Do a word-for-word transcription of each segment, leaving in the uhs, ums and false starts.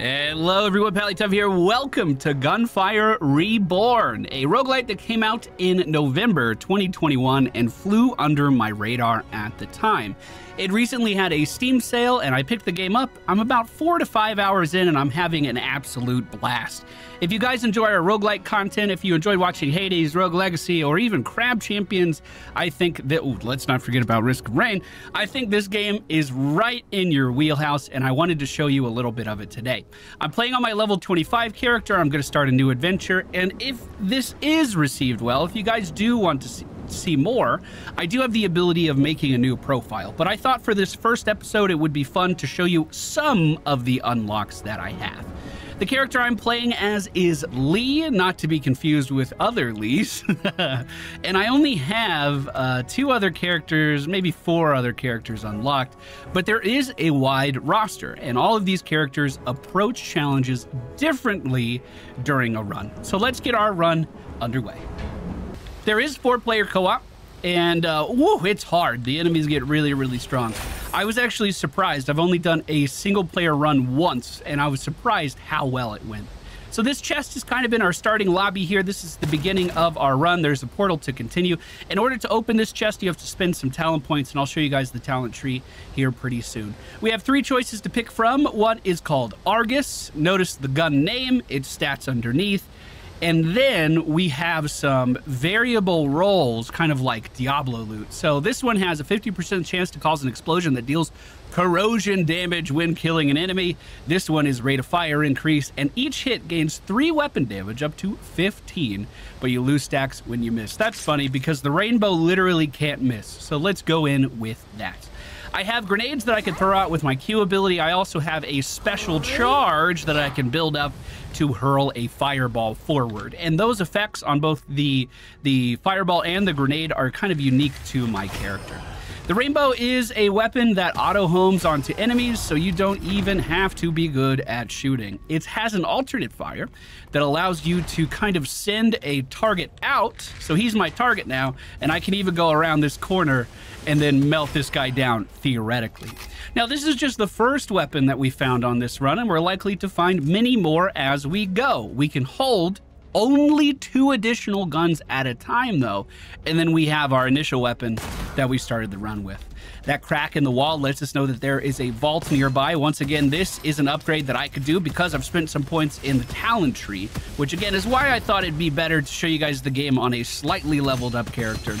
Hello everyone, PallyTime here. Welcome to Gunfire Reborn, a roguelite that came out in November twenty twenty-one and flew under my radar at the time. It recently had a Steam sale and I picked the game up. I'm about four to five hours in and I'm having an absolute blast. If you guys enjoy our roguelite content, if you enjoyed watching Hades, Rogue Legacy, or even Crab Champions, I think that, ooh, let's not forget about Risk of Rain, I think this game is right in your wheelhouse and I wanted to show you a little bit of it today. I'm playing on my level twenty-five character. I'm going to start a new adventure, and if this is received well, if you guys do want to see, see more, I do have the ability of making a new profile, but I thought for this first episode it would be fun to show you some of the unlocks that I have. The character I'm playing as is Lee, not to be confused with other Lees. And I only have uh, two other characters, maybe four other characters unlocked, but there is a wide roster, and all of these characters approach challenges differently during a run. So let's get our run underway. There is four-player co-op, and uh, woo, it's hard. The enemies get really, really strong. I was actually surprised. I've only done a single-player run once, and I was surprised how well it went. So this chest has kind of been our starting lobby here. This is the beginning of our run. There's a portal to continue. In order to open this chest, you have to spend some talent points, and I'll show you guys the talent tree here pretty soon. We have three choices to pick from. One is called Argus. Notice the gun name, its stats underneath. And then we have some variable rolls, kind of like Diablo loot. So this one has a fifty percent chance to cause an explosion that deals corrosion damage when killing an enemy. This one is rate of fire increase, and each hit gains three weapon damage up to fifteen, but you lose stacks when you miss. That's funny because the Rainbow literally can't miss. So let's go in with that. I have grenades that I can throw out with my Q ability. I also have a special charge that I can build up to hurl a fireball forward. And those effects on both the, the fireball and the grenade are kind of unique to my character. The Rainbow is a weapon that auto-homes onto enemies, so you don't even have to be good at shooting. It has an alternate fire that allows you to kind of send a target out, so he's my target now, and I can even go around this corner and then melt this guy down, theoretically. Now, this is just the first weapon that we found on this run, and we're likely to find many more as we go. We can hold only two additional guns at a time, though, and then we have our initial weapon that we started the run with. That crack in the wall lets us know that there is a vault nearby. Once again, this is an upgrade that I could do because I've spent some points in the talent tree, which again is why I thought it'd be better to show you guys the game on a slightly leveled up character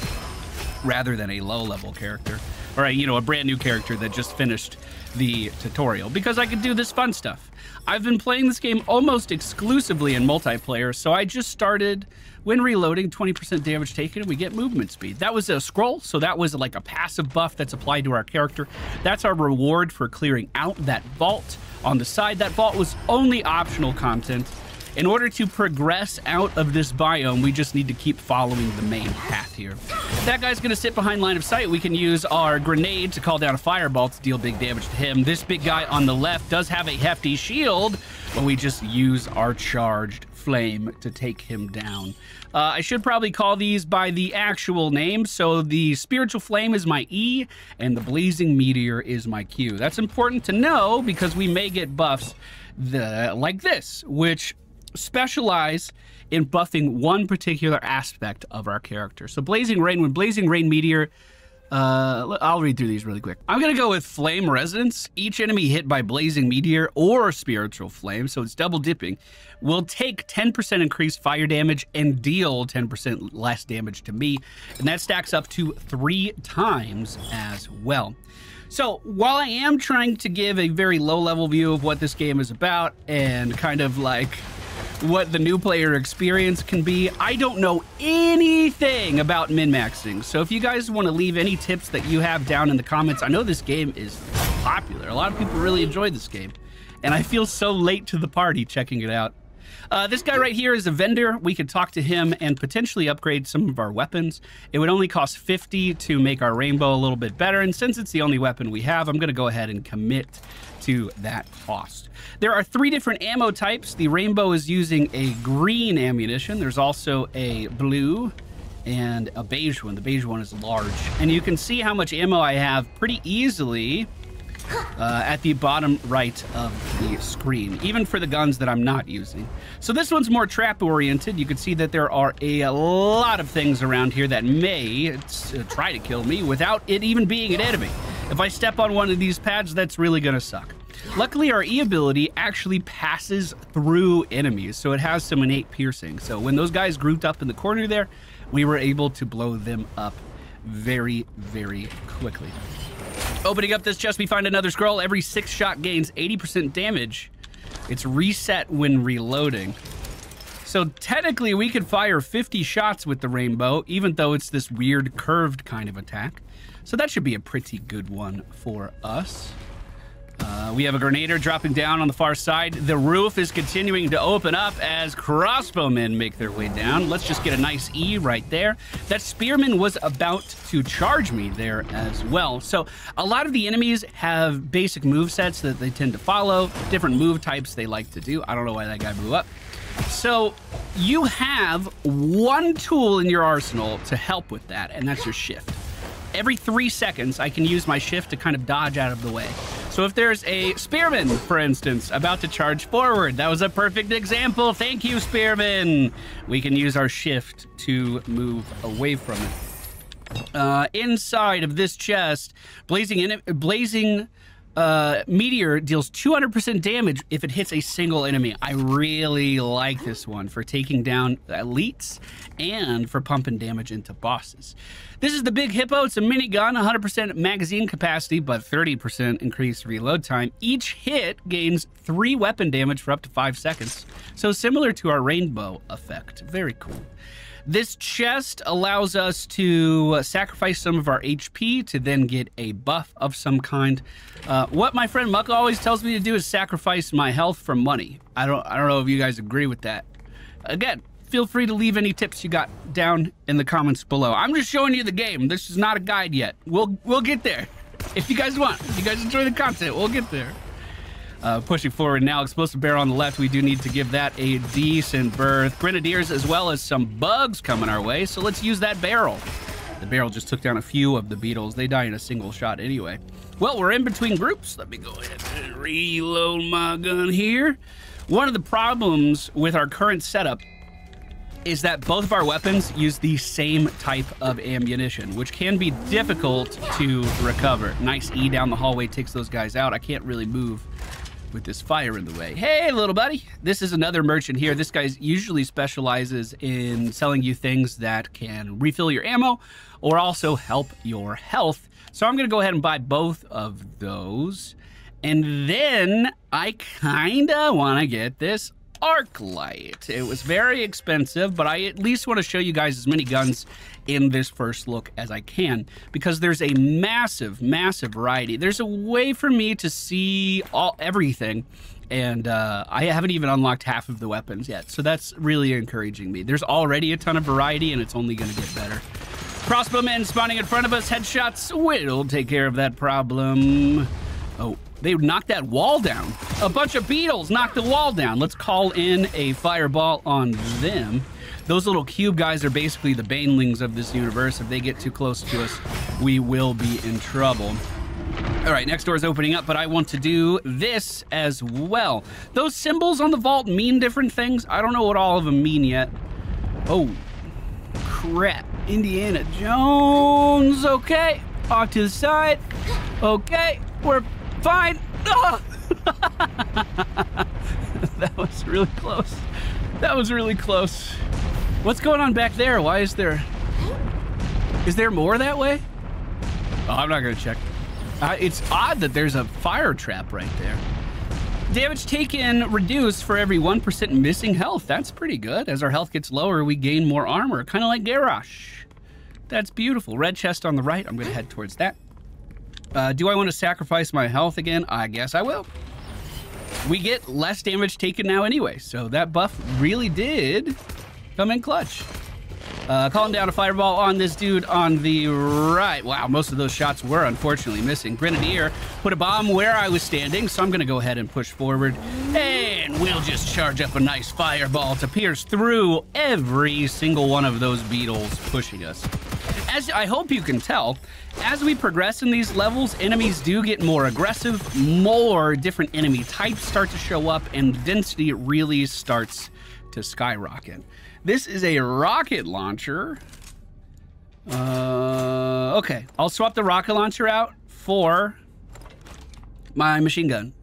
rather than a low level character, or a, you know, a brand new character that just finished the tutorial, because I could do this fun stuff. I've been playing this game almost exclusively in multiplayer, so I just started when reloading, twenty percent damage taken, and we get movement speed. That was a scroll, so that was like a passive buff that's applied to our character. That's our reward for clearing out that vault on the side. That vault was only optional content. In order to progress out of this biome, we just need to keep following the main path here. If that guy's gonna sit behind line of sight, we can use our grenade to call down a fireball to deal big damage to him. This big guy on the left does have a hefty shield, but we just use our charged flame to take him down. Uh, I should probably call these by the actual name. So the spiritual flame is my E and the blazing meteor is my Q. That's important to know because we may get buffs the, like this, which specialize in buffing one particular aspect of our character. So Blazing Rain, when Blazing Rain Meteor, uh, I'll read through these really quick. I'm gonna go with Flame Resonance. Each enemy hit by Blazing Meteor or Spiritual Flame, so it's double dipping, will take ten percent increased fire damage and deal ten percent less damage to me. And that stacks up to three times as well. So while I am trying to give a very low level view of what this game is about and kind of like what the new player experience can be, I don't know anything about min-maxing. So if you guys want to leave any tips that you have down in the comments, I know this game is popular. A lot of people really enjoy this game, and I feel so late to the party checking it out. Uh, this guy right here is a vendor. We could talk to him and potentially upgrade some of our weapons. It would only cost fifty to make our Rainbow a little bit better, and since it's the only weapon we have, I'm gonna go ahead and commit to that cost. There are three different ammo types. The Rainbow is using a green ammunition. There's also a blue and a beige one. The beige one is large, and you can see how much ammo I have pretty easily uh, at the bottom right of the screen, even for the guns that I'm not using. So this one's more trap-oriented. You can see that there are a lot of things around here that may uh, try to kill me without it even being an enemy. If I step on one of these pads, that's really gonna suck. Luckily, our E ability actually passes through enemies, so it has some innate piercing. So when those guys grouped up in the corner there, we were able to blow them up very, very quickly. Opening up this chest, we find another scroll. Every six shot gains eighty percent damage. It's reset when reloading. So technically, we could fire fifty shots with the rainbow, even though it's this weird curved kind of attack. So that should be a pretty good one for us. Uh, we have a Grenader dropping down on the far side. The roof is continuing to open up as crossbowmen make their way down. Let's just get a nice E right there. That Spearman was about to charge me there as well. So a lot of the enemies have basic movesets that they tend to follow, different move types they like to do. I don't know why that guy blew up. So you have one tool in your arsenal to help with that, and that's your shift. Every three seconds, I can use my shift to kind of dodge out of the way. So if there's a Spearman, for instance, about to charge forward, that was a perfect example. Thank you, Spearman. We can use our shift to move away from it. Uh, inside of this chest, blazing in blazing uh, meteor deals two hundred percent damage if it hits a single enemy. I really like this one for taking down elites and for pumping damage into bosses. This is the Big Hippo. It's a minigun, one hundred percent magazine capacity, but thirty percent increased reload time. Each hit gains three weapon damage for up to five seconds. So similar to our rainbow effect. Very cool. This chest allows us to sacrifice some of our H P to then get a buff of some kind. Uh, what my friend Maka always tells me to do is sacrifice my health for money. I don't, I don't know if you guys agree with that. Again, feel free to leave any tips you got down in the comments below. I'm just showing you the game. This is not a guide yet. We'll we'll get there if you guys want. If you guys enjoy the content, we'll get there. Uh, pushing forward now, explosive barrel on the left. We do need to give that a decent berth. Grenadiers as well as some bugs coming our way, so let's use that barrel. The barrel just took down a few of the beetles. They die in a single shot anyway. Well, we're in between groups. Let me go ahead and reload my gun here. One of the problems with our current setup is that both of our weapons use the same type of ammunition, which can be difficult to recover. Nice E down the hallway takes those guys out. I can't really move with this fire in the way. Hey, little buddy. This is another merchant here. This guy usually specializes in selling you things that can refill your ammo or also help your health. So I'm gonna go ahead and buy both of those. And then I kinda wanna get this arc light. It was very expensive, but I at least want to show you guys as many guns in this first look as I can, because there's a massive, massive variety. There's a way for me to see all everything, and uh, I haven't even unlocked half of the weapons yet, so that's really encouraging me. There's already a ton of variety, and it's only going to get better. Crossbowmen spawning in front of us. Headshots will take care of that problem. Oh, they knocked that wall down. A bunch of beetles knocked the wall down. Let's call in a fireball on them. Those little cube guys are basically the Banelings of this universe. If they get too close to us, we will be in trouble. All right, next door is opening up, but I want to do this as well. Those symbols on the vault mean different things. I don't know what all of them mean yet. Oh, crap. Indiana Jones. Okay. Off to the side. Okay. We're fine. Oh. That was really close. That was really close. What's going on back there? Why is there... Is there more that way? Oh, I'm not going to check. Uh, it's odd that there's a fire trap right there. Damage taken reduced for every one percent missing health. That's pretty good. As our health gets lower, we gain more armor. Kind of like Garrosh. That's beautiful. Red chest on the right. I'm going to head towards that. Uh, do I want to sacrifice my health again? I guess I will. We get less damage taken now anyway, so that buff really did come in clutch. Uh, calling down a fireball on this dude on the right. Wow, most of those shots were unfortunately missing. Grenadier put a bomb where I was standing, so I'm going to go ahead and push forward. And we'll just charge up a nice fireball to pierce through every single one of those beetles pushing us. As I hope you can tell, as we progress in these levels, enemies do get more aggressive, more different enemy types start to show up, and the density really starts to skyrocket. This is a rocket launcher. Uh, okay, I'll swap the rocket launcher out for my machine gun.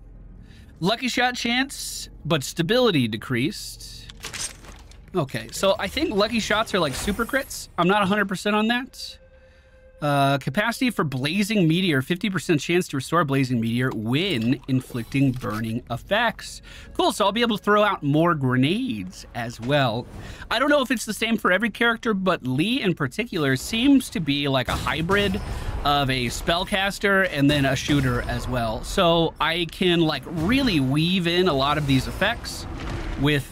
Lucky shot chance, but stability decreased. Okay, so I think lucky shots are like super crits. I'm not one hundred percent on that. Uh, capacity for blazing meteor, fifty percent chance to restore blazing meteor when inflicting burning effects. Cool, so I'll be able to throw out more grenades as well. I don't know if it's the same for every character, but Lee in particular seems to be like a hybrid of a spellcaster and then a shooter as well. So I can like really weave in a lot of these effects with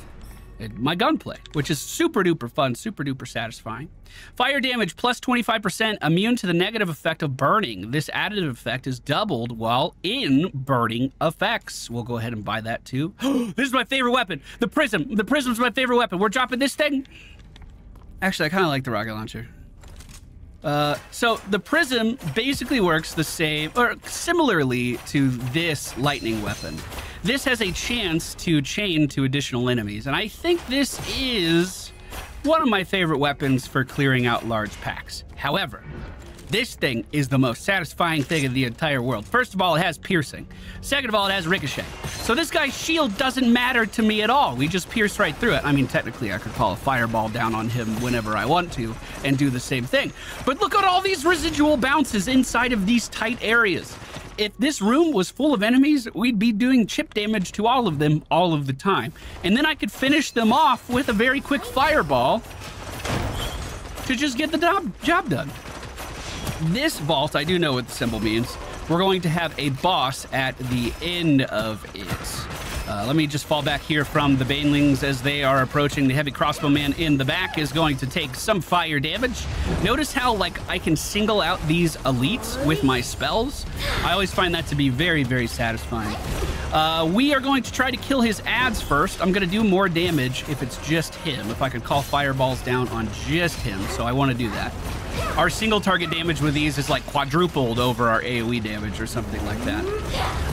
my gunplay, which is super duper fun, super duper satisfying. Fire damage plus twenty-five percent, immune to the negative effect of burning. This additive effect is doubled while in burning effects. We'll go ahead and buy that too. This is my favorite weapon, the prism. The prism's my favorite weapon. We're dropping this thing. Actually, I kind of like the rocket launcher. Uh, so the prism basically works the same or similarly to this lightning weapon. This has a chance to chain to additional enemies, and I think this is one of my favorite weapons for clearing out large packs. However, this thing is the most satisfying thing in the entire world. First of all, it has piercing. Second of all, it has ricochet. So this guy's shield doesn't matter to me at all. We just pierce right through it. I mean, technically I could call a fireball down on him whenever I want to and do the same thing. But look at all these residual bounces inside of these tight areas. If this room was full of enemies, we'd be doing chip damage to all of them all of the time. And then I could finish them off with a very quick fireball to just get the job done. This vault, I do know what the symbol means. We're going to have a boss at the end of it. Uh, let me just fall back here from the Banelings as they are approaching. The heavy crossbow man in the back is going to take some fire damage. Notice how like I can single out these elites with my spells. I always find that to be very, very satisfying. Uh, we are going to try to kill his adds first. I'm gonna do more damage if it's just him, if I could call fireballs down on just him, so I wanna do that. Our single target damage with these is like quadrupled over our A O E damage or something like that.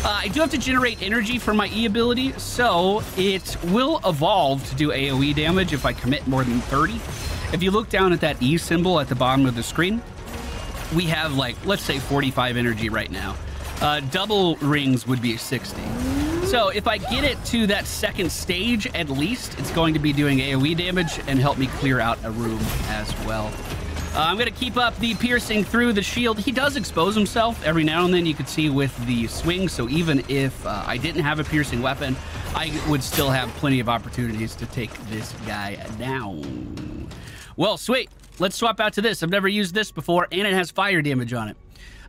Uh, I do have to generate energy for my E ability, so it will evolve to do A O E damage if I commit more than thirty. If you look down at that E symbol at the bottom of the screen, we have like, let's say forty-five energy right now. Uh, double rings would be sixty. So if I get it to that second stage, at least it's going to be doing A O E damage and help me clear out a room as well. Uh, I'm gonna keep up the piercing through the shield. He does expose himself every now and then, you could see with the swing, so even if uh, I didn't have a piercing weapon, I would still have plenty of opportunities to take this guy down. Well, sweet, let's swap out to this. I've never used this before, and it has fire damage on it.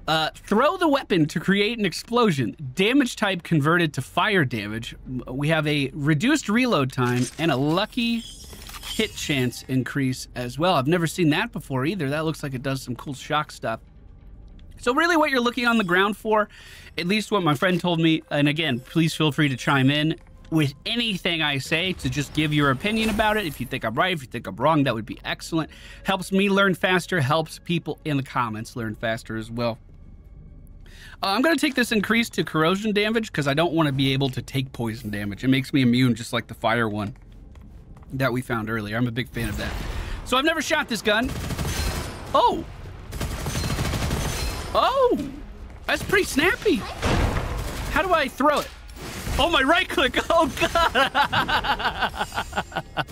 Uh, throw the weapon to create an explosion. Damage type converted to fire damage. We have a reduced reload time and a lucky hit chance increase as well. I've never seen that before either. That looks like it does some cool shock stuff. So really what you're looking on the ground for, at least what my friend told me, and again, please feel free to chime in with anything I say to just give your opinion about it. If you think I'm right, if you think I'm wrong, that would be excellent. Helps me learn faster, helps people in the comments learn faster as well. Uh, I'm gonna take this increase to corrosion damage because I don't wanna be able to take poison damage. It makes me immune just like the fire one that we found earlier. I'm a big fan of that. So I've never shot this gun. Oh. Oh, that's pretty snappy. How do I throw it? Oh, my right click. Oh, God.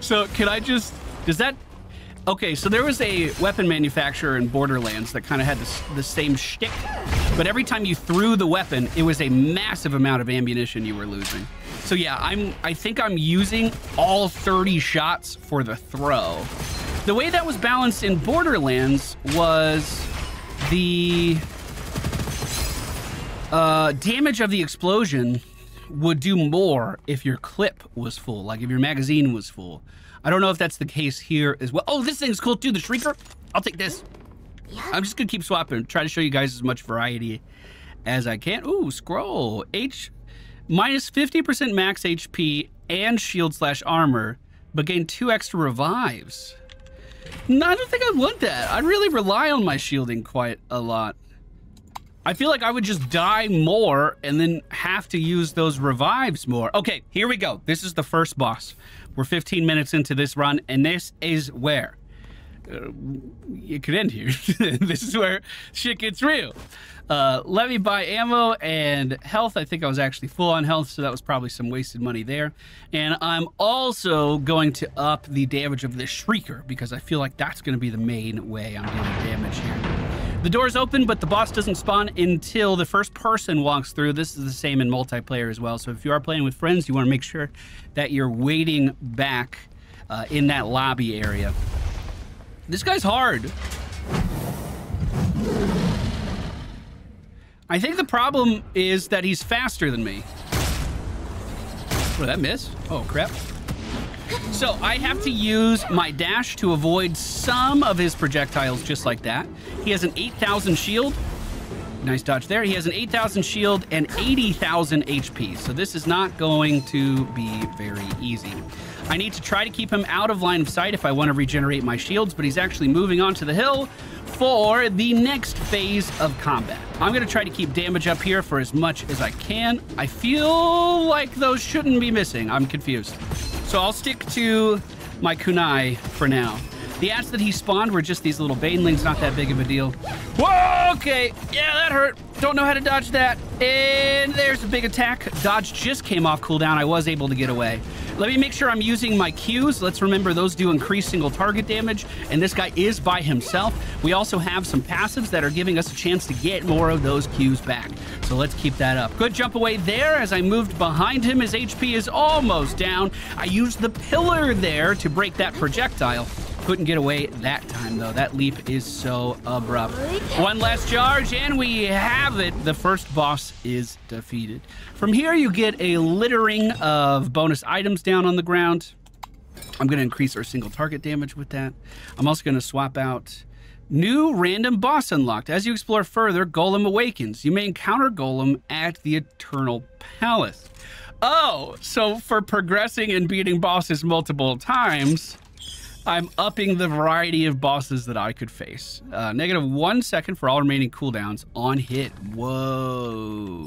So can I just, does that, okay, so there was a weapon manufacturer in Borderlands that kind of had this, the same shtick, but every time you threw the weapon, it was a massive amount of ammunition you were losing. So yeah, I'm, I think I'm using all thirty shots for the throw. The way that was balanced in Borderlands was the uh, damage of the explosion would do more if your clip was full, like if your magazine was full. I don't know if that's the case here as well. Oh, this thing's cool too, the shrieker. I'll take this. I'm just gonna keep swapping, try to show you guys as much variety as I can. Ooh, scroll, H. Minus fifty percent max H P and shield slash armor, but gain two extra revives. No, I don't think I would that. I really rely on my shielding quite a lot. I feel like I would just die more and then have to use those revives more. Okay, here we go. This is the first boss. We're fifteen minutes into this run, and this is where uh, it could end here. This is where shit gets real. Uh, let me buy ammo and health. I think I was actually full on health, so that was probably some wasted money there. And I'm also going to up the damage of the Shrieker because I feel like that's going to be the main way I'm doing damage here. The door's open, but the boss doesn't spawn until the first person walks through. This is the same in multiplayer as well. So if you are playing with friends, you want to make sure that you're waiting back uh, in that lobby area. This guy's hard. I think the problem is that he's faster than me. What did that miss? Oh, crap. So I have to use my dash to avoid some of his projectiles just like that. He has an eight thousand shield. Nice dodge there. He has an eight thousand shield and eighty thousand H P. So this is not going to be very easy. I need to try to keep him out of line of sight if I want to regenerate my shields, but he's actually moving onto the hill for the next phase of combat. I'm going to try to keep damage up here for as much as I can. I feel like those shouldn't be missing. I'm confused. So I'll stick to my kunai for now. The ads that he spawned were just these little banelings, not that big of a deal. Whoa, okay. Yeah, that hurt. Don't know how to dodge that. And there's a big attack. Dodge just came off cooldown. I was able to get away. Let me make sure I'm using my Qs. Let's remember those do increase single target damage. And this guy is by himself. We also have some passives that are giving us a chance to get more of those Qs back. So let's keep that up. Good jump away there as I moved behind him. His H P is almost down. I used the pillar there to break that projectile. Couldn't get away that time, though. That leap is so abrupt. One last charge, and we have it. The first boss is defeated. From here, you get a littering of bonus items down on the ground. I'm going to increase our single target damage with that. I'm also going to swap out new random boss unlocked. As you explore further, Golem awakens. You may encounter Golem at the Eternal Palace. Oh, so for progressing and beating bosses multiple times, I'm upping the variety of bosses that I could face. Uh, negative one second for all remaining cooldowns on hit. Whoa.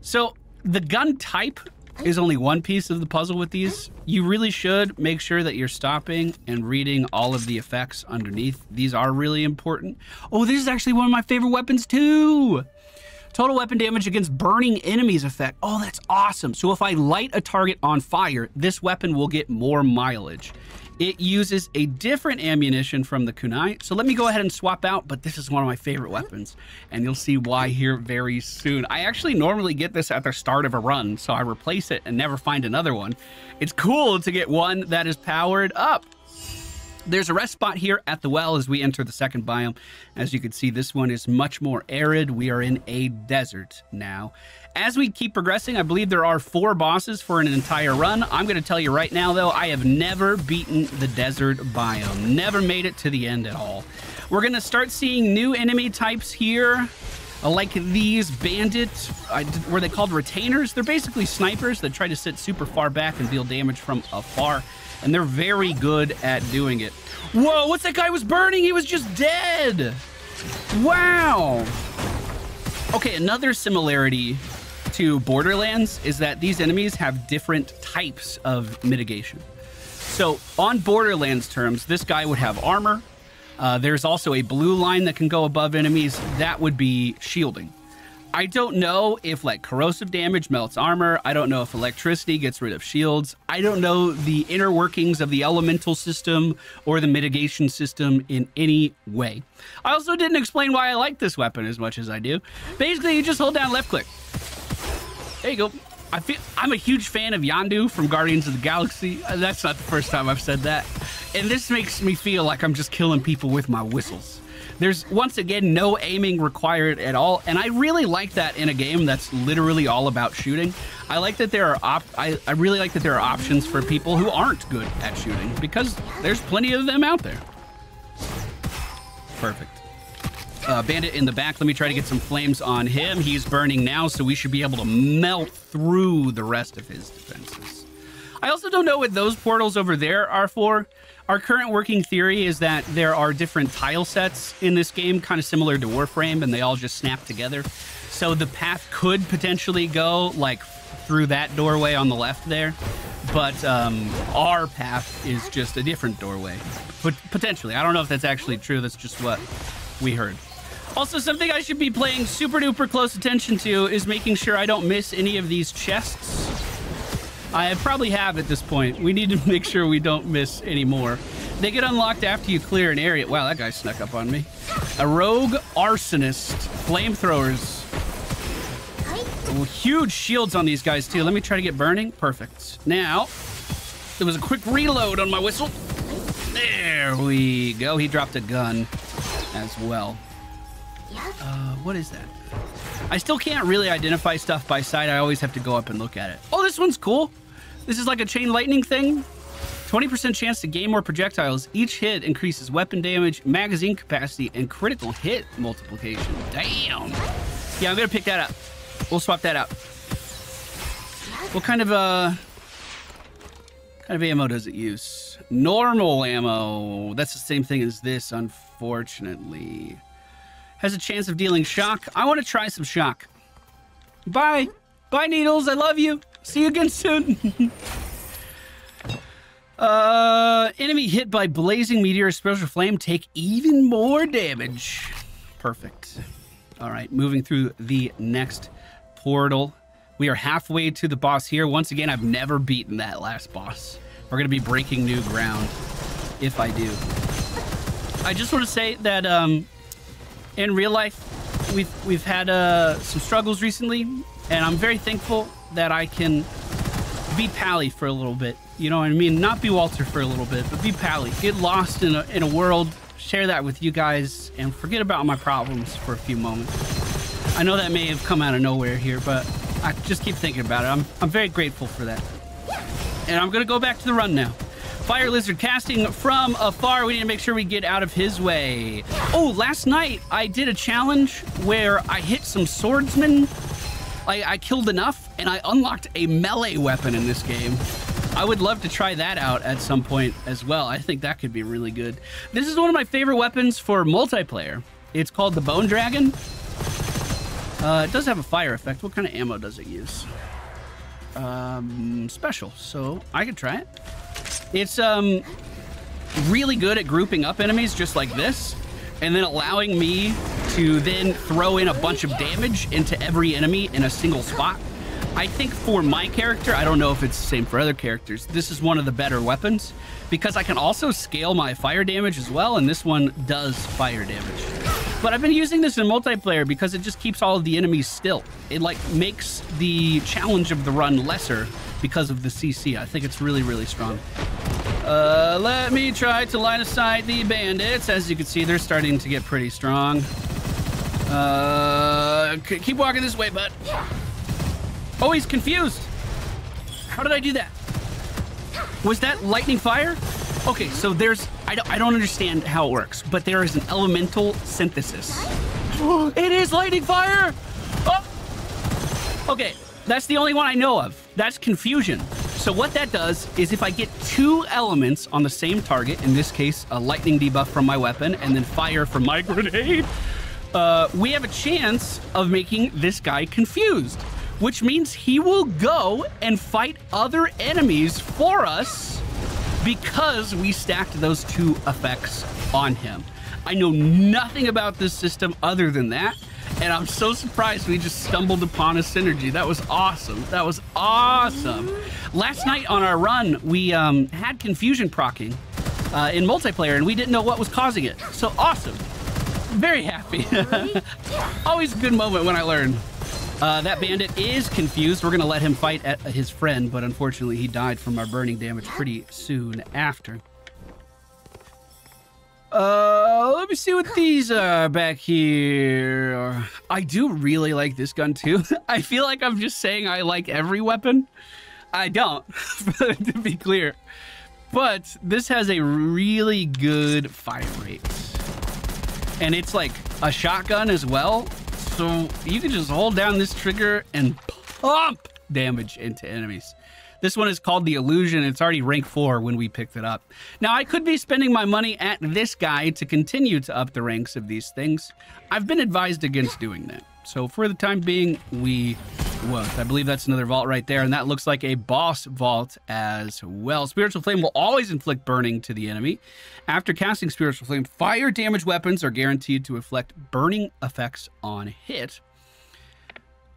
So the gun type is only one piece of the puzzle with these. You really should make sure that you're stopping and reading all of the effects underneath. These are really important. Oh, this is actually one of my favorite weapons too. Total weapon damage against burning enemies effect. Oh, that's awesome. So if I light a target on fire, this weapon will get more mileage. It uses a different ammunition from the kunai. So let me go ahead and swap out, but this is one of my favorite weapons. And you'll see why here very soon. I actually normally get this at the start of a run, so I replace it and never find another one. It's cool to get one that is powered up. There's a rest spot here at the well as we enter the second biome. As you can see, this one is much more arid. We are in a desert now. As we keep progressing, I believe there are four bosses for an entire run. I'm going to tell you right now, though, I have never beaten the desert biome. Never made it to the end at all. We're going to start seeing new enemy types here, like these bandits. I, were they called retainers? They're basically snipers that try to sit super far back and deal damage from afar. And they're very good at doing it. Whoa, what's that guy was burning? He was just dead. Wow. Okay, another similarity to Borderlands is that these enemies have different types of mitigation. So on Borderlands terms, this guy would have armor. Uh, there's also a blue line that can go above enemies. That would be shielding. I don't know if like corrosive damage melts armor. I don't know if electricity gets rid of shields. I don't know the inner workings of the elemental system or the mitigation system in any way. I also didn't explain why I like this weapon as much as I do. Basically, you just hold down left click. There you go. I feel, I'm a huge fan of Yondu from Guardians of the Galaxy. That's not the first time I've said that. And this makes me feel like I'm just killing people with my whistles. There's, once again, no aiming required at all. And I really like that in a game that's literally all about shooting. I like that there are op I, I really like that there are options for people who aren't good at shooting because there's plenty of them out there. Perfect. Uh, bandit in the back. Let me try to get some flames on him. He's burning now, so we should be able to melt through the rest of his defenses. I also don't know what those portals over there are for. Our current working theory is that there are different tile sets in this game, kind of similar to Warframe, and they all just snap together. So the path could potentially go like through that doorway on the left there, but um, our path is just a different doorway. But potentially, I don't know if that's actually true. That's just what we heard. Also, something I should be paying super duper close attention to is making sure I don't miss any of these chests. I probably have at this point. We need to make sure we don't miss any more. They get unlocked after you clear an area. Wow, that guy snuck up on me. A rogue arsonist. Flamethrowers. Oh, huge shields on these guys too. Let me try to get burning. Perfect. Now, there was a quick reload on my whistle. There we go. He dropped a gun as well. Uh, what is that? I still can't really identify stuff by sight. I always have to go up and look at it. Oh, this one's cool. This is like a chain lightning thing. twenty percent chance to gain more projectiles. Each hit increases weapon damage, magazine capacity, and critical hit multiplication. Damn. Yeah, I'm gonna pick that up. We'll swap that out. What kind of uh, kind of ammo does it use? Normal ammo. That's the same thing as this, unfortunately. Has a chance of dealing shock. I want to try some shock. Bye. Bye, Needles. I love you. See you again soon. uh, enemy hit by blazing meteor or special flame. Take even more damage. Perfect. All right, moving through the next portal. We are halfway to the boss here. Once again, I've never beaten that last boss. We're going to be breaking new ground if I do. I just want to say that... Um, in real life, we've, we've had uh, some struggles recently, and I'm very thankful that I can be Pally for a little bit. You know what I mean? Not be Walter for a little bit, but be Pally. Get lost in a, in a world, share that with you guys, and forget about my problems for a few moments. I know that may have come out of nowhere here, but I just keep thinking about it. I'm, I'm very grateful for that. And I'm going to go back to the run now. Fire Lizard casting from afar. We need to make sure we get out of his way. Oh, last night I did a challenge where I hit some swordsmen. I, I killed enough and I unlocked a melee weapon in this game. I would love to try that out at some point as well. I think that could be really good. This is one of my favorite weapons for multiplayer. It's called the Bone Dragon. Uh, it does have a fire effect. What kind of ammo does it use? Um, special, so I could try it. It's um, really good at grouping up enemies just like this, and then allowing me to then throw in a bunch of damage into every enemy in a single spot. I think for my character, I don't know if it's the same for other characters, this is one of the better weapons because I can also scale my fire damage as well, and this one does fire damage. But I've been using this in multiplayer because it just keeps all of the enemies still. It like makes the challenge of the run lesser because of the C C. I think it's really, really strong. Uh, let me try to line aside the bandits. As you can see, they're starting to get pretty strong. Uh, keep walking this way, bud. Oh, he's confused. How did I do that? Was that lightning fire? Okay, so there's, I don't, I don't understand how it works, but there is an elemental synthesis. Oh, it is lightning fire! Oh! Okay, that's the only one I know of. That's confusion. So what that does is if I get two elements on the same target, in this case, a lightning debuff from my weapon and then fire from my grenade, uh, we have a chance of making this guy confused, which means he will go and fight other enemies for us because we stacked those two effects on him. I know nothing about this system other than that, and I'm so surprised we just stumbled upon a synergy. That was awesome. That was awesome. Last night on our run, we um, had confusion proccing uh, in multiplayer, and we didn't know what was causing it. So awesome. Very happy. Always a good moment when I learn. Uh, that bandit is confused. We're gonna let him fight at his friend, but unfortunately he died from our burning damage pretty soon after. Uh, let me see what these are back here. I do really like this gun too. I feel like I'm just saying I like every weapon. I don't, to be clear. But this has a really good fire rate. And it's like a shotgun as well. So you can just hold down this trigger and pump damage into enemies. This one is called the Illusion. It's already rank four when we picked it up. Now, I could be spending my money at this guy to continue to up the ranks of these things. I've been advised against doing that. So for the time being, we won't. I believe that's another vault right there, and that looks like a boss vault as well. Spiritual Flame will always inflict burning to the enemy. After casting Spiritual Flame, fire damage weapons are guaranteed to inflict burning effects on hit.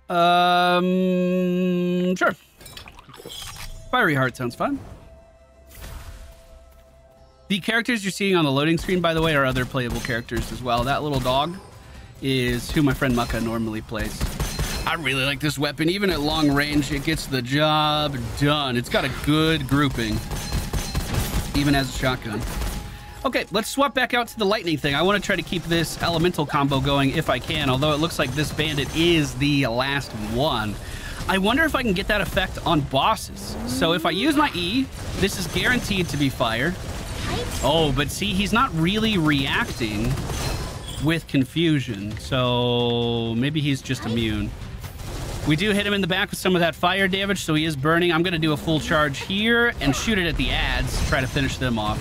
Um, sure. Fiery Heart sounds fun. The characters you're seeing on the loading screen, by the way, are other playable characters as well. That little dog is who my friend Maka normally plays. I really like this weapon. Even at long range, it gets the job done. It's got a good grouping, even as a shotgun. Okay, let's swap back out to the lightning thing. I want to try to keep this elemental combo going if I can, although it looks like this bandit is the last one. I wonder if I can get that effect on bosses. So if I use my E, this is guaranteed to be fire. Oh, but see, he's not really reacting with confusion, so maybe he's just immune. We do hit him in the back with some of that fire damage, so he is burning. I'm going to do a full charge here and shoot it at the ads to try to finish them off.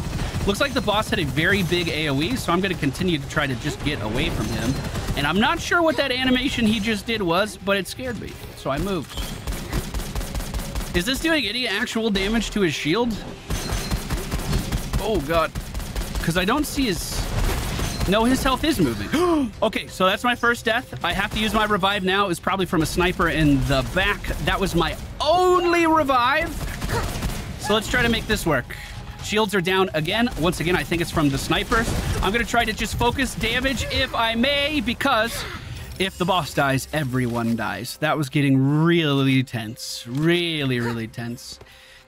Looks like the boss had a very big AoE, so I'm going to continue to try to just get away from him. And I'm not sure what that animation he just did was, but it scared me, so I moved. Is this doing any actual damage to his shield? Oh, God. Because I don't see his... No, his health is moving. Okay, so that's my first death. I have to use my revive now. It was probably from a sniper in the back. That was my only revive. So let's try to make this work. Shields are down again. Once again, I think it's from the sniper. I'm going to try to just focus damage if I may, because if the boss dies, everyone dies. That was getting really tense. Really, really tense.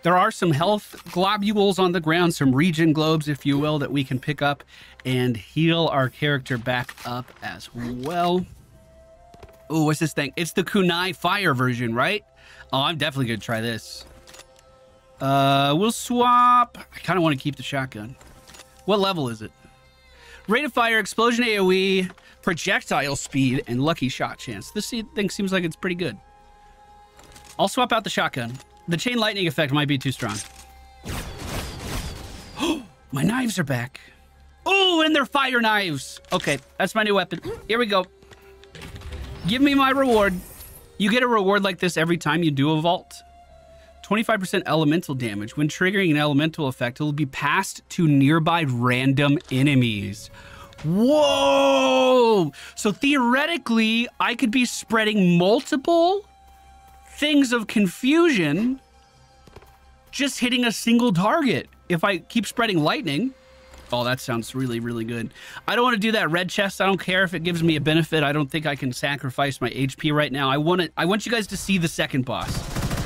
There are some health globules on the ground, some region globes, if you will, that we can pick up and heal our character back up as well. Oh, what's this thing? It's the Kunai fire version, right? Oh, I'm definitely going to try this. Uh, we'll swap. I kind of want to keep the shotgun. What level is it? Rate of fire, explosion AoE, projectile speed, and lucky shot chance. This thing seems like it's pretty good. I'll swap out the shotgun. The chain lightning effect might be too strong. Oh, my knives are back. Oh, and they're fire knives. Okay, that's my new weapon. Here we go. Give me my reward. You get a reward like this every time you do a vault. twenty-five percent elemental damage. When triggering an elemental effect, it will be passed to nearby random enemies. Whoa! So theoretically, I could be spreading multiple things of confusion just hitting a single target if I keep spreading lightning. Oh, that sounds really, really good. I don't want to do that red chest. I don't care if it gives me a benefit. I don't think I can sacrifice my H P right now. I want to, I want you guys to see the second boss.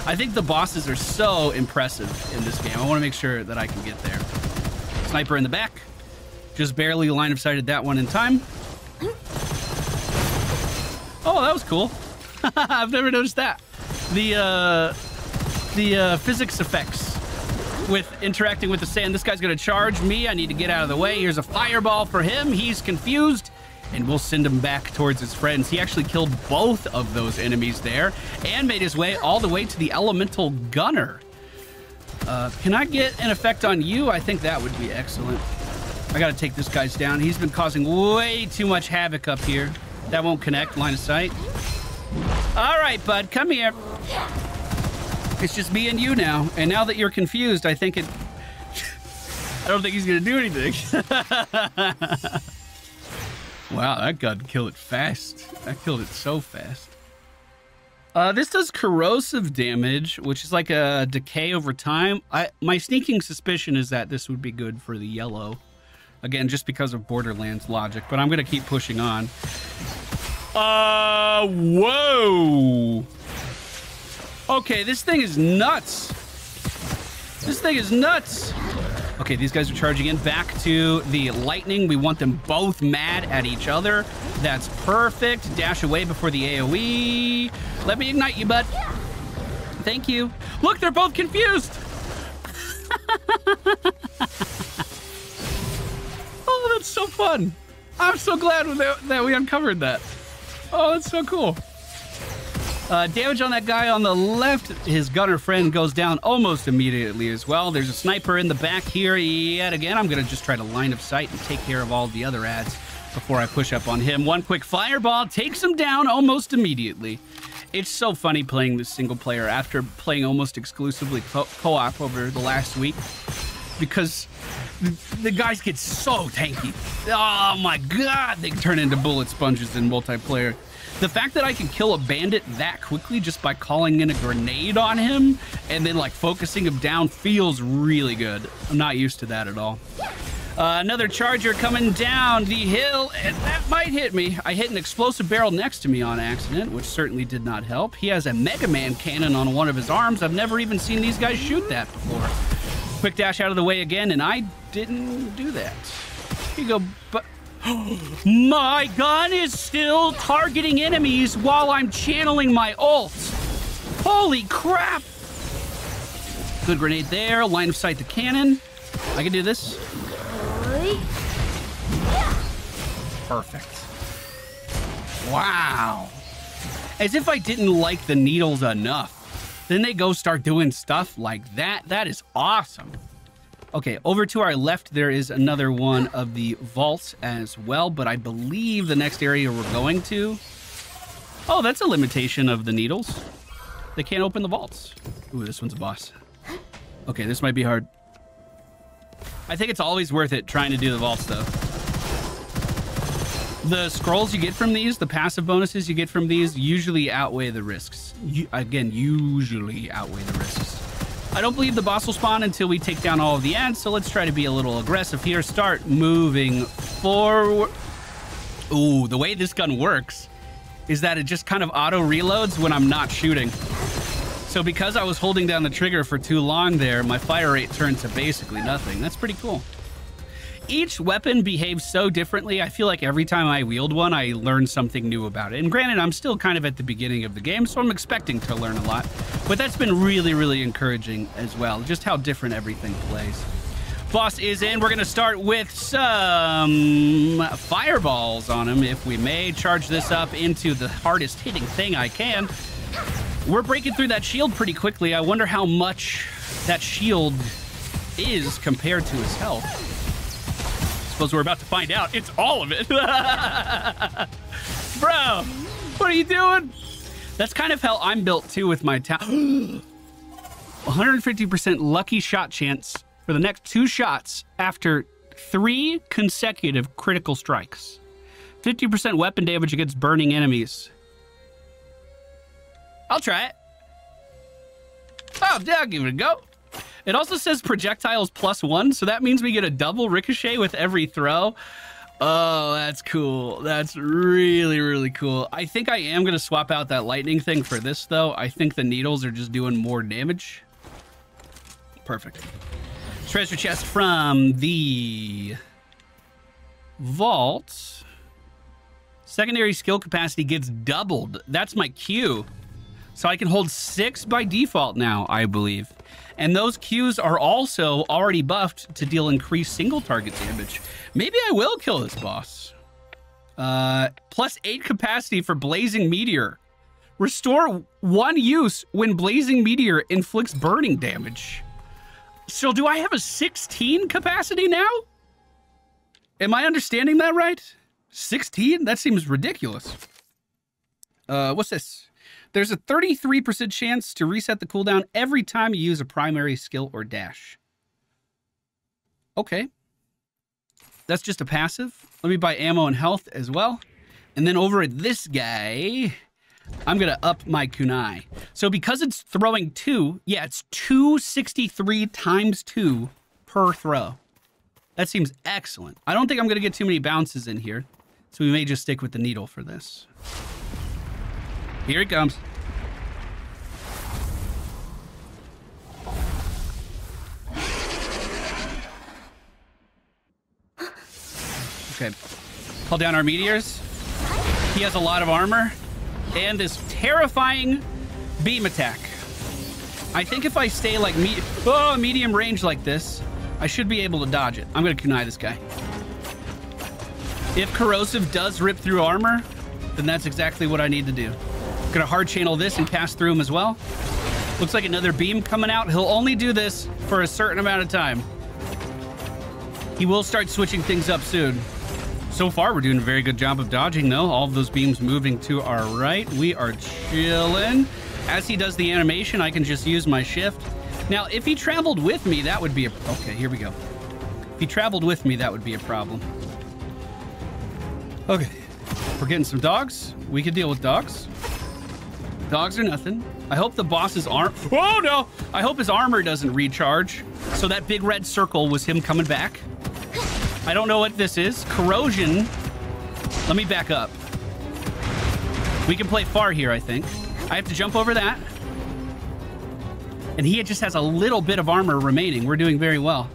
I think the bosses are so impressive in this game. I want to make sure that I can get there. Sniper in the back. Just barely line of sighted that one in time. Oh, that was cool. I've never noticed that. The uh, the uh, physics effects with interacting with the sand. This guy's going to charge me. I need to get out of the way. Here's a fireball for him. He's confused, and we'll send him back towards his friends. He actually killed both of those enemies there and made his way all the way to the elemental gunner. Uh, can I get an effect on you? I think that would be excellent. I got to take this guy's down. He's been causing way too much havoc up here. That won't connect. Line of sight. All right, bud, come here. It's just me and you now. And now that you're confused, I think it... I don't think he's going to do anything. Wow, that gun killed it fast. That killed it so fast. Uh, this does corrosive damage, which is like a decay over time. I, my sneaking suspicion is that this would be good for the yellow. Again, just because of Borderlands logic. But I'm going to keep pushing on. Uh, whoa. Okay, this thing is nuts. This thing is nuts. Okay, these guys are charging in back to the lightning. We want them both mad at each other. That's perfect. Dash away before the AoE. Let me ignite you, bud. Thank you. Look, they're both confused. Oh, that's so fun. I'm so glad that we uncovered that. Oh, that's so cool. Uh, damage on that guy on the left. His gunner friend goes down almost immediately as well. There's a sniper in the back here yet again. I'm going to just try to line up sight and take care of all the other ads before I push up on him. One quick fireball takes him down almost immediately. It's so funny playing this single player after playing almost exclusively co- co-op over the last week, because the, the guys get so tanky. Oh my God, they turn into bullet sponges in multiplayer. The fact that I can kill a bandit that quickly just by calling in a grenade on him and then like focusing him down feels really good. I'm not used to that at all. Uh, another charger coming down the hill, and that might hit me. I hit an explosive barrel next to me on accident, which certainly did not help. He has a Mega Man cannon on one of his arms. I've never even seen these guys shoot that before. Quick dash out of the way again, and I didn't do that. Here you go, but... My gun is still targeting enemies while I'm channeling my ult. Holy crap! Good grenade there. Line of sight to cannon. I can do this. Perfect. Wow. As if I didn't like the needles enough. Then they go start doing stuff like that. That is awesome. Okay, over to our left, there is another one of the vaults as well, but I believe the next area we're going to... Oh, that's a limitation of the needles. They can't open the vaults. Ooh, this one's a boss. Okay, this might be hard. I think it's always worth it trying to do the vaults, though. The scrolls you get from these, the passive bonuses you get from these, usually outweigh the risks. You, again, usually outweigh the risks. I don't believe the boss will spawn until we take down all of the ads, so let's try to be a little aggressive here. Start moving forward. Ooh, the way this gun works is that it just kind of auto-reloads when I'm not shooting. So because I was holding down the trigger for too long there, my fire rate turned to basically nothing. That's pretty cool. Each weapon behaves so differently. I feel like every time I wield one, I learn something new about it. And granted, I'm still kind of at the beginning of the game, so I'm expecting to learn a lot. But that's been really, really encouraging as well, just how different everything plays. Boss is in. We're going to start with some fireballs on him, if we may. Charge this up into the hardest hitting thing I can. We're breaking through that shield pretty quickly. I wonder how much that shield is compared to his health. I suppose we're about to find out. It's all of it. Bro, what are you doing? That's kind of how I'm built, too, with my tower. one hundred fifty percent lucky shot chance for the next two shots after three consecutive critical strikes. fifty percent weapon damage against burning enemies. I'll try it. Oh, yeah, I'll give it a go. It also says projectiles plus one, so that means we get a double ricochet with every throw. Oh, that's cool. That's really, really cool. I think I am going to swap out that lightning thing for this, though. I think the needles are just doing more damage. Perfect. Treasure chest from the vault. Secondary skill capacity gets doubled. That's my Q. So I can hold six by default now, I believe. And those Qs are also already buffed to deal increased single target damage. Maybe I will kill this boss. Uh, plus eight capacity for Blazing Meteor. Restore one use when Blazing Meteor inflicts burning damage. So do I have a sixteen capacity now? Am I understanding that right? sixteen? That seems ridiculous. Uh, what's this? There's a thirty-three percent chance to reset the cooldown every time you use a primary skill or dash. Okay. That's just a passive. Let me buy ammo and health as well. And then over at this guy, I'm going to up my kunai. So because it's throwing two, yeah, it's two sixty-three times two per throw. That seems excellent. I don't think I'm going to get too many bounces in here, so we may just stick with the needle for this. Here he comes. Okay. Pull down our meteors. He has a lot of armor. And this terrifying beam attack. I think if I stay like me oh, medium range like this, I should be able to dodge it. I'm going to kunai this guy. If corrosive does rip through armor, then that's exactly what I need to do. Gonna hard channel this and pass through him as well. Looks like another beam coming out. He'll only do this for a certain amount of time. He will start switching things up soon. So far, we're doing a very good job of dodging, though. All of those beams moving to our right. We are chilling. As he does the animation, I can just use my shift. Now, if he traveled with me, that would be a... Okay, here we go. If he traveled with me, that would be a problem. Okay. We're getting some dogs. We could deal with dogs. Dogs are nothing. I hope the boss's arm... Oh, no! I hope his armor doesn't recharge. So that big red circle was him coming back. I don't know what this is. Corrosion. Let me back up. We can play far here, I think. I have to jump over that. And he just has a little bit of armor remaining. We're doing very well.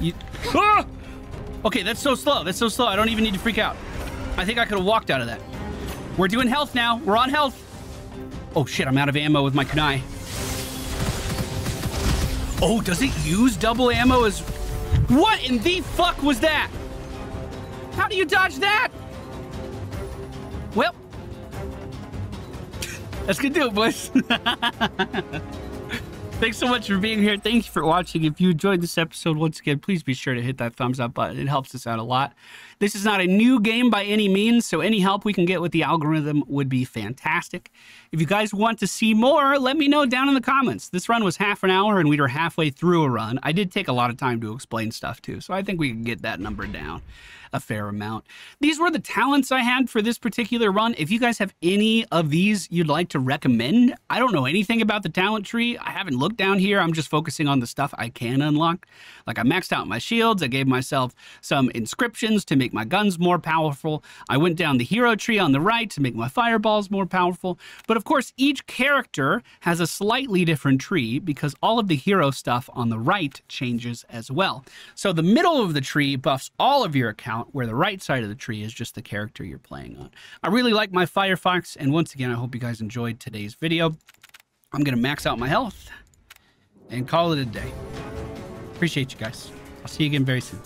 You... Ah! Okay, that's so slow. That's so slow. I don't even need to freak out. I think I could have walked out of that. We're doing health now. We're on health. Oh, shit. I'm out of ammo with my kunai. Oh, does it use double ammo as... What in the fuck was that? How do you dodge that? Well... That's gonna do it, boys. Thanks so much for being here. Thanks for watching. If you enjoyed this episode, once again, please be sure to hit that thumbs up button. It helps us out a lot. This is not a new game by any means, so any help we can get with the algorithm would be fantastic. If you guys want to see more, let me know down in the comments. This run was half an hour, and we were halfway through a run. I did take a lot of time to explain stuff, too, so I think we can get that number down a fair amount. These were the talents I had for this particular run. If you guys have any of these you'd like to recommend, I don't know anything about the talent tree. I haven't looked down here. I'm just focusing on the stuff I can unlock. Like, I maxed out my shields. I gave myself some inscriptions to make my guns more powerful. I went down the hero tree on the right to make my fireballs more powerful. But of course, each character has a slightly different tree because all of the hero stuff on the right changes as well. So the middle of the tree buffs all of your accounts, where the right side of the tree is just the character you're playing on. I really like my Firefox, and once again, I hope you guys enjoyed today's video. I'm going to max out my health and call it a day. Appreciate you guys. I'll see you again very soon.